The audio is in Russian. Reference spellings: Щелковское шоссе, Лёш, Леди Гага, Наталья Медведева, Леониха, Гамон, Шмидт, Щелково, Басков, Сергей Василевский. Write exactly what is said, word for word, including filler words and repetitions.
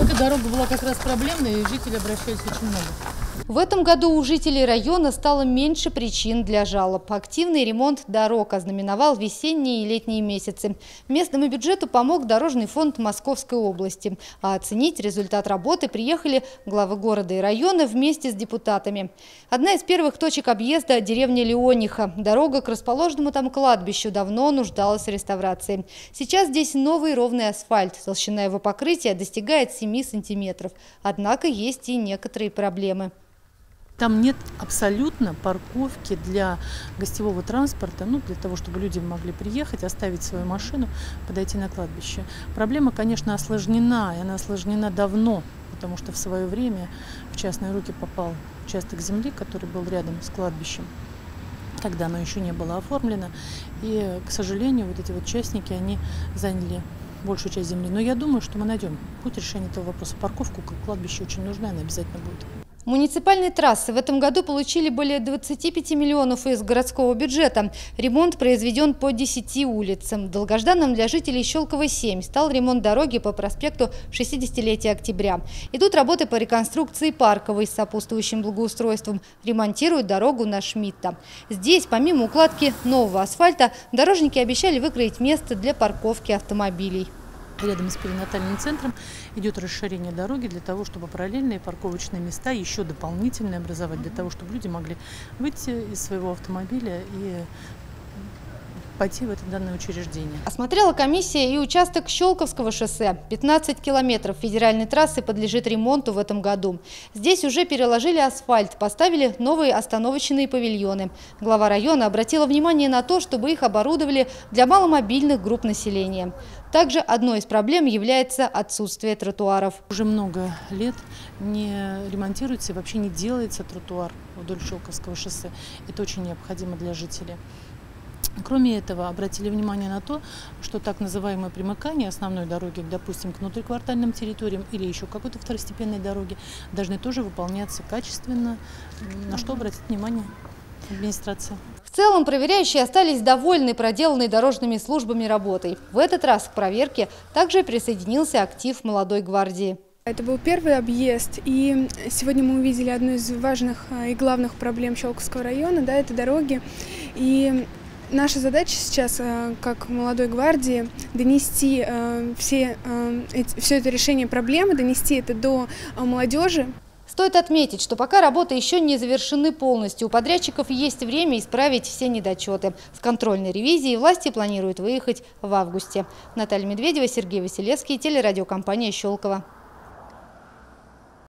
Эта дорога была как раз проблемной, и жители обращались очень много. В этом году у жителей района стало меньше причин для жалоб. Активный ремонт дорог ознаменовал весенние и летние месяцы. Местному бюджету помог Дорожный фонд Московской области. А оценить результат работы приехали главы города и района вместе с депутатами. Одна из первых точек объезда – деревня Леониха. Дорога к расположенному там кладбищу давно нуждалась в реставрации. Сейчас здесь новый ровный асфальт. Толщина его покрытия достигает семи сантиметров. Однако есть и некоторые проблемы. Там нет абсолютно парковки для гостевого транспорта, ну, для того, чтобы люди могли приехать, оставить свою машину, подойти на кладбище. Проблема, конечно, осложнена, и она осложнена давно, потому что в свое время в частные руки попал участок земли, который был рядом с кладбищем, когда оно еще не было оформлено. И, к сожалению, вот эти вот частники, они заняли большую часть земли. Но я думаю, что мы найдем путь решения этого вопроса. Парковку к кладбищу очень нужна, она обязательно будет. Муниципальные трассы в этом году получили более двадцати пяти миллионов из городского бюджета. Ремонт произведен по десяти улицам. Долгожданным для жителей Щелково семь стал ремонт дороги по проспекту шестидесятилетия октября. Идут работы по реконструкции Парковой с сопутствующим благоустройством. Ремонтируют дорогу на Шмидта. Здесь, помимо укладки нового асфальта, дорожники обещали выкроить место для парковки автомобилей. Рядом с перинатальным центром идет расширение дороги для того, чтобы параллельные парковочные места еще дополнительно образовать, для того, чтобы люди могли выйти из своего автомобиля и пойти в это данное учреждение. Осмотрела комиссия и участок Щелковского шоссе. пятнадцать километров федеральной трассы подлежит ремонту в этом году. Здесь уже переложили асфальт, поставили новые остановочные павильоны. Глава района обратила внимание на то, чтобы их оборудовали для маломобильных групп населения. Также одной из проблем является отсутствие тротуаров. Уже много лет не ремонтируется и вообще не делается тротуар вдоль Щелковского шоссе. Это очень необходимо для жителей. Кроме этого, обратили внимание на то, что так называемое примыкание основной дороги, допустим, к внутриквартальным территориям или еще какой-то второстепенной дороге, должны тоже выполняться качественно, на что обратить внимание администрация. В целом проверяющие остались довольны проделанной дорожными службами работой. В этот раз к проверке также присоединился актив молодой гвардии. Это был первый объезд, и сегодня мы увидели одну из важных и главных проблем Щелковского района, да, это дороги. И наша задача сейчас, как молодой гвардии, донести все, все это решение проблемы, донести это до молодежи. Стоит отметить, что пока работы еще не завершены полностью, у подрядчиков есть время исправить все недочеты. С контрольной ревизией власти планируют выехать в августе. Наталья Медведева, Сергей Василевский, телерадиокомпания «Щелково».